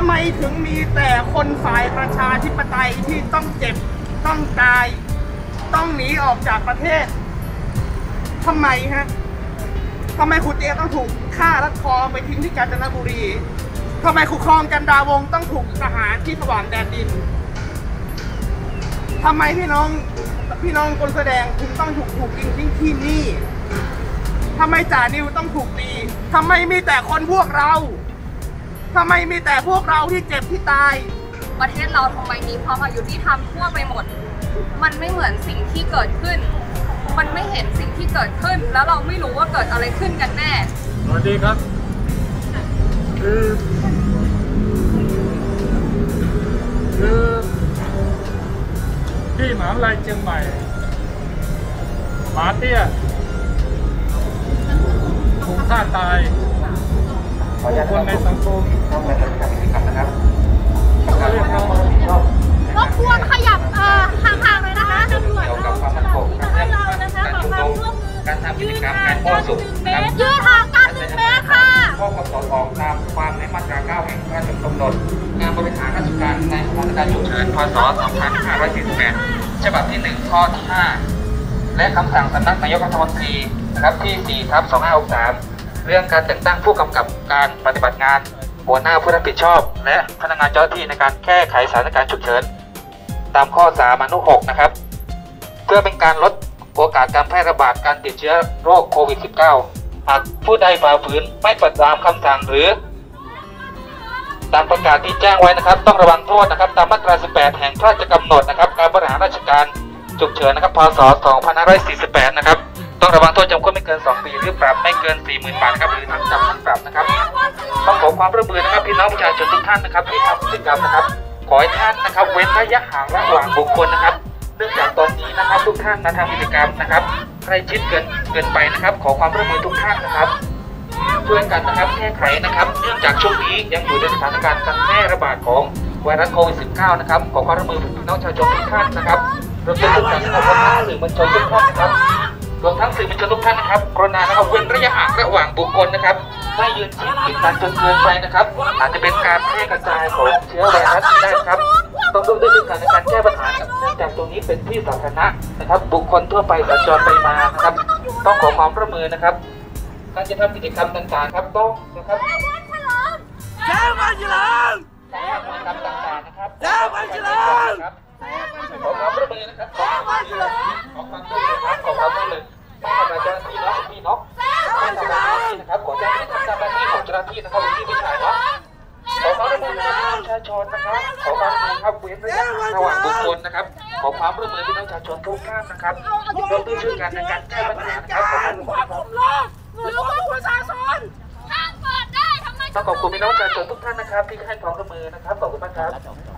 ทำไมถึงมีแต่คนฝ่ายประชาธิปไตยที่ต้องเจ็บต้องตายต้องหนีออกจากประเทศทำไมฮะทำไมครูเตียต้องถูกฆ่ารัดคอไปทิ้งที่กาญจนบุรีทำไมครูคลองกันดาวงต้องถูกทหารที่สว่างแดนดินทำไมพี่น้องคนแสดงถึงต้องถูกยิงทิ้งที่นี่ทำไมจ่านิวต้องถูกตีทำไมมีแต่คนพวกเราทำไมมีแต่พวกเราที่เจ็บที่ตายประเทศเราทำไมมีความอายุที่ทำทั่วไปหมดมันไม่เหมือนสิ่งที่เกิดขึ้นมันไม่เห็นสิ่งที่เกิดขึ้นแล้วเราไม่รู้ว่าเกิดอะไรขึ้นกันแน่สวัสดีครับคือที่มหาวิทยาลัยเชียงใหม่หมาเตี้ยถูกฆ่าตายคนในสังคมต้องมาจัดการกิจกรรมนะครับเรียกร้องรบกวนขยับห่างๆเลยนะคะตำรวจเราให้เรานะคะขอความร่วมมือยืนห่างกัน1 เมตรยืนห่างกัน1 เมตรค่ะข้อกำหนดออกตามความในมาตรา9แห่งพระราชกำหนดงานบริหารราชการในสถานการณ์ฉุกเฉินพ.ศ. 2548ฉบับที่1ข้อที่5และคำสั่งสำนักนายกรัฐมนตรีนะครับที่4/2563เรื่องการแต่งตั้งผู้กำกับการปฏิบัติงานหัวหน้าผู้รับผิดชอบและพนักงานเจ้าหน้าที่ในการแก้ไขสถานการณ์ฉุกเฉินตามข้อ3 อนุ 6นะครับเพื่อเป็นการลดโอกาสการแพร่ระบาดการติดเชื้อโรคโควิด -19 หากผู้ใดฝ่าฝืนไม่ปฏิบัติตามคำสั่งหรือตามประกาศที่แจ้งไว้นะครับต้องระวังโทษนะครับตามมาตรา 18 แห่งพระราชกำหนดนะครับการบริหารราชการฉุกเฉินนะครับพ.ศ. 2548 นะครับต้องระวังโทษจำคุกไม่เกิน2 ปีหรือปรับไม่เกิน 40,000 บาทครับหรือทั้งจำทั้งปรับนะครับต้องขอความร่วมมือนะครับพี่น้องประชาชนทุกท่านนะครับที่ทำพฤติกรรมนะครับขอให้ท่านนะครับเว้นระยะห่างระหว่างบุคคลนะครับเนื่องจากตอนนี้นะครับทุกท่านมาทำกิจกรรมนะครับใกล้ชิดเกินไปนะครับขอความร่วมมือทุกท่านนะครับเพื่อนกันนะครับแก้ไขนะครับเนื่องจากช่วงนี้ยังอยู่ในสถานการณ์การแพร่ระบาดของไวรัสโควิด -19 นะครับขอความร่วมมือพี่น้องประชาชนทุกท่านนะครับรวมถึงทุกท่านนะครับสื่อมวลชนทุกท่านนะครับรวมทั้งสื่อมวลชนทุกท่านนะครับกรุณานะครับเว้นระยะห่างระหว่างบุคคลนะครับไม่ยืนชิดติดกันจนเกินไปนะครับอาจจะเป็นการแพร่กระจายของเชื้อไวรัสได้ครับต้องร่วมด้วยกันในการแก้ปัญหาเนื่องจากตรงนี้เป็นที่สาธารณะนะครับบุคคลทั่วไปสัญจรไปมานะครับต้องขอความร่วมมือนะครับการจะทำกิจกรรมต่างๆครับต้องนะครับแจ้งวันเฉลิมแจ้งวันต่างๆนะครับแจ้งวันเฉลิมขอความร่วมมือนะครับแจ้งวันเฉลิมขอความร่วมมือครับขอความร่วมมือไม่ทำอะไรเจ้าหน้าที่เนาะพี่น้องไม่ทำอะไรนะครับขอแจ้งให้ทราบหน้าที่ของเจ้าหน้าที่นะครับที่ไม่ใช่เนาะขอความร่วมมือประชาชนนะครับขอความร่วมมือครับเว้นระยะห่างระหว่างบุคคลนะครับขอความร่วมมือพี่น้องประชาชนทุกท่านนะครับร่วมด้วยช่วยกันในการแก้ปัญหานะครับขอบคุณพี่น้องประชาชนทุกท่านนะครับที่ให้ความร่วมมือนะครับขอบคุณมากครับ